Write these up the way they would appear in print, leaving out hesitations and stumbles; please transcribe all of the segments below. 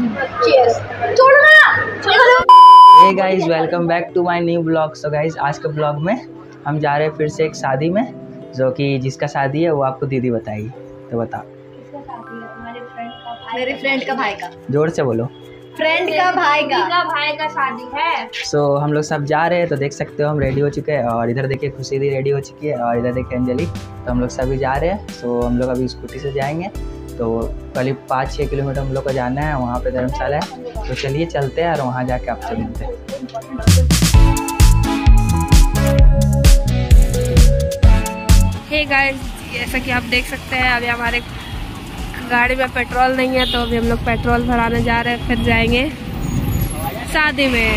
Cheers. Hey guys, welcome back to my new vlog। So guys, आज के blog में हम जा रहे हैं फिर से एक शादी में, जो कि जिसका शादी है वो आपको दीदी बताएगी। तो बताओ किसका शादी है? हमारे फ्रेंड का भाई, मेरे फ्रेंड का भाई का। जोर से बोलो, फ्रेंड का भाई का, भाई का शादी है। सो हम लोग सब जा रहे हैं, तो देख सकते हो हम रेडी हो चुके हैं। और इधर देखिए खुशी दी रेडी हो चुकी है, और इधर देखिए अंजलि। तो हम लोग सभी जा रहे हैं। सो हम लोग अभी स्कूटी से जाएंगे, तो करीब 5-6 किलोमीटर हम लोग को जाना है। वहाँ पे धर्मशाला है, तो चलिए चलते हैं और वहाँ जाके आपसे मिलते हैं। हे गाइस, जैसा कि आप देख सकते हैं अभी हमारे गाड़ी में पेट्रोल नहीं है, तो अभी हम लोग पेट्रोल भराने जा रहे हैं, फिर जाएंगे शादी में।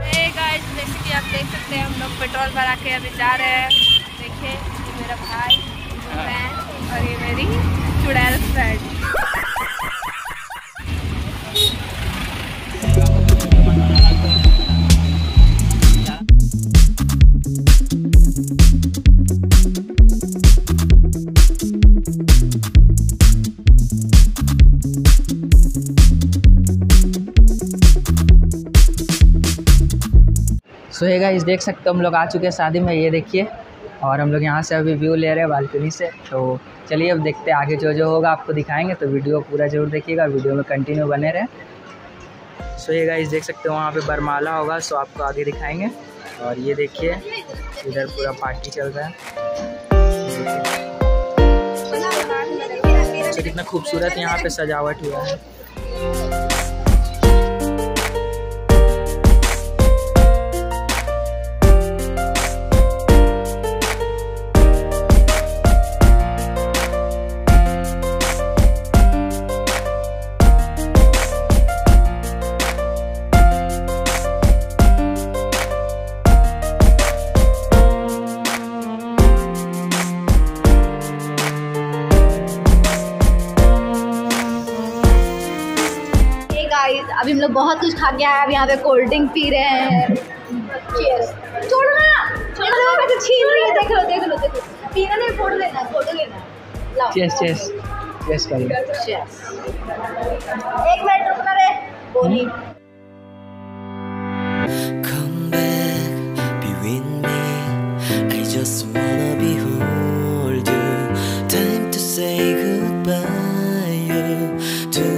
हे गाइस, जैसे कि आप देख सकते हैं हम लोग पेट्रोल भरा के अभी जा रहे हैं। देखिए मेरा भाई, मैं और ये मेरी चुड़ैल फ्रेंड। सो हे गाइस, देख सकते हो हम लोग आ चुके हैं शादी में, ये देखिए। और हम लोग यहाँ से अभी व्यू ले रहे हैं बालकनी से। तो चलिए अब देखते हैं आगे जो जो होगा आपको दिखाएंगे। तो वीडियो पूरा जरूर देखिएगा, वीडियो में कंटिन्यू बने रहें। सो ये गाइस देख सकते हो वहाँ पे बरमाला होगा, सो आपको आगे दिखाएंगे। और ये देखिए इधर पूरा पार्टी चल रहा है। तो कितना खूबसूरत यहाँ पे सजावट हुआ है। अभी हम लोग बहुत कुछ खा के आए, अब यहाँ पे कोल्ड ड्रिंक पी रहे हैं। चीयर्स। छोड़ो ना, तो छीन रही है। देख लो। पीना नहीं, फोड़ लेना। चीयर्स करिए। एक मिनट रुकना रे, बोली। Come back, be with me. I just wanna behold you. Time to say goodbye. You too.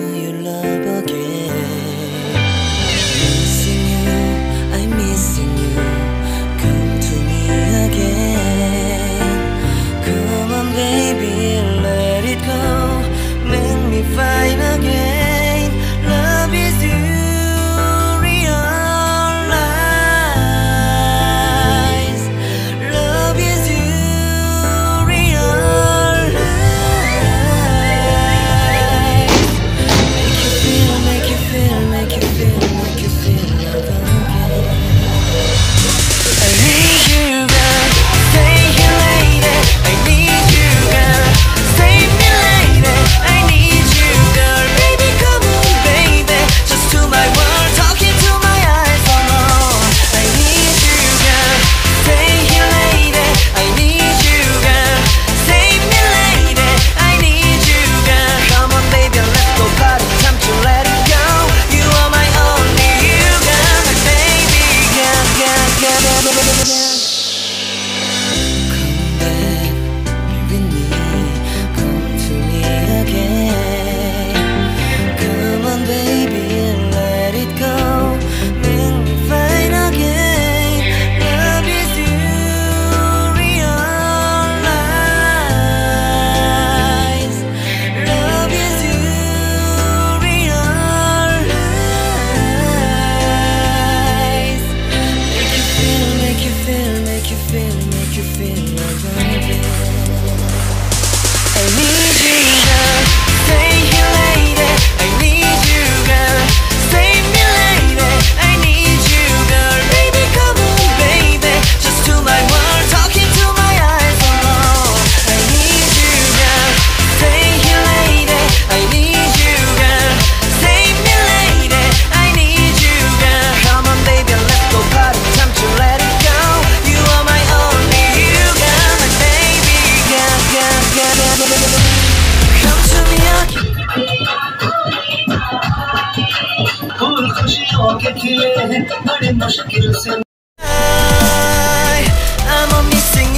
I'm missing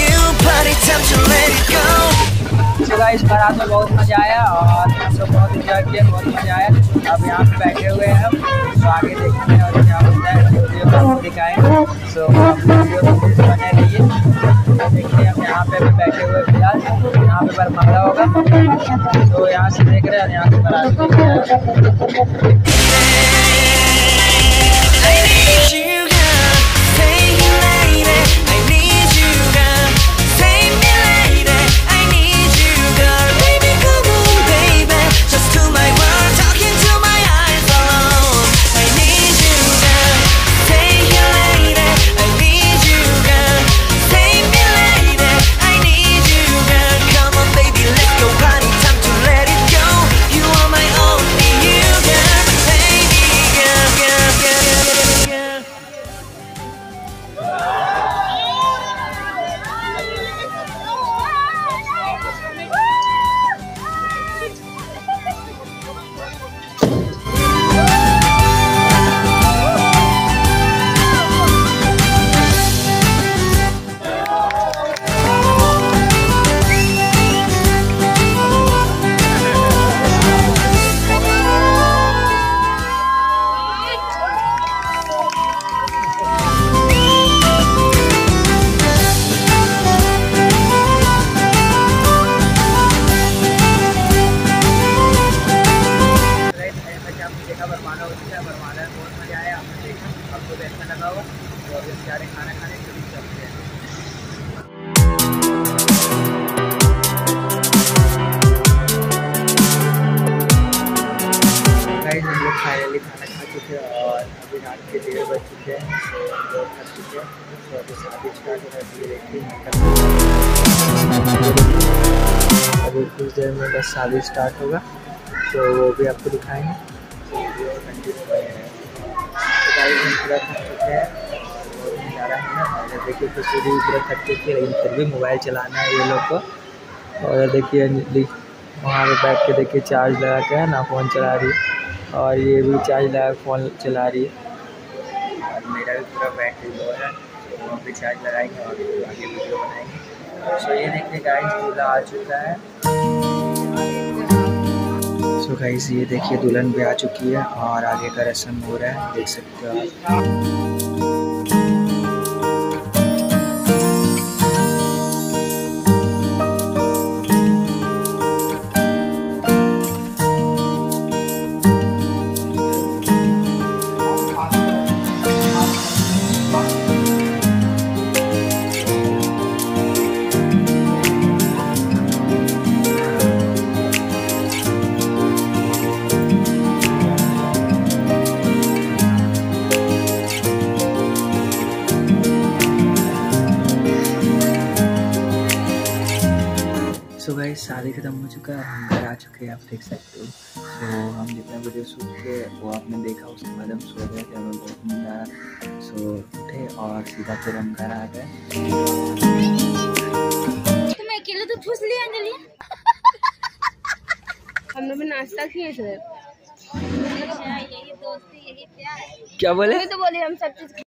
you, party time to let it go. So guys, बारात में बहुत मजा आया और हम लोग बहुत इंजॉय किया, बहुत मजा आया। अब यहाँ पे बैठे हुए हैं हम, तो आगे देखते हैं और क्या होता है, वीडियो आपको दिखाएंगे। सो वीडियो बने रहिए, देखिए हम यहाँ पे भी बैठे हुए फिलहाल, यहाँ पे बरमाला होगा। तो यहाँ से देख रहे हैं और यहाँ से बारात। अभी कुछ देर में बस शादी स्टार्ट होगा, तो वो भी आपको दिखाएंगे। तो पूरा थक चुके हैं, नज़ारा है, देखिए किसी भी पूरा थक चुकी है, लेकिन फिर भी मोबाइल चलाना है ये लोग को। और देखिए वहाँ पर बैठ के देखिए चार्ज लगा के है ना फ़ोन चला रही है, और ये भी चार्ज लगा के फ़ोन चला रही है। मेरा भी पूरा बैटरी लो है, तो हम भी चार्ज लगाएंगे और आगे वीडियो बनाएंगे। सो ये देखिए गाइस दूल्हा आ चुका है। सो गाइस ये देखिए दुल्हन भी आ चुकी है और आगे का रस्म हो रहा है, देख सकते हो आप। शादी खत्म हो चुका है, हम घर आ चुके हैं, आप देख सकते हो। सो हम जितना वीडियो शूट किए वो आपने देखा, उसके बाद हम सो गए थे, हमें बहुत मज़ा आया। सो उठे और सीधा फिर हम घर आ गए। तुम्हें अकेले तो ठूस लिया अंजलि। हम लोग नाश्ता किए थे। क्या बोले? तो बोले हम सब चीज़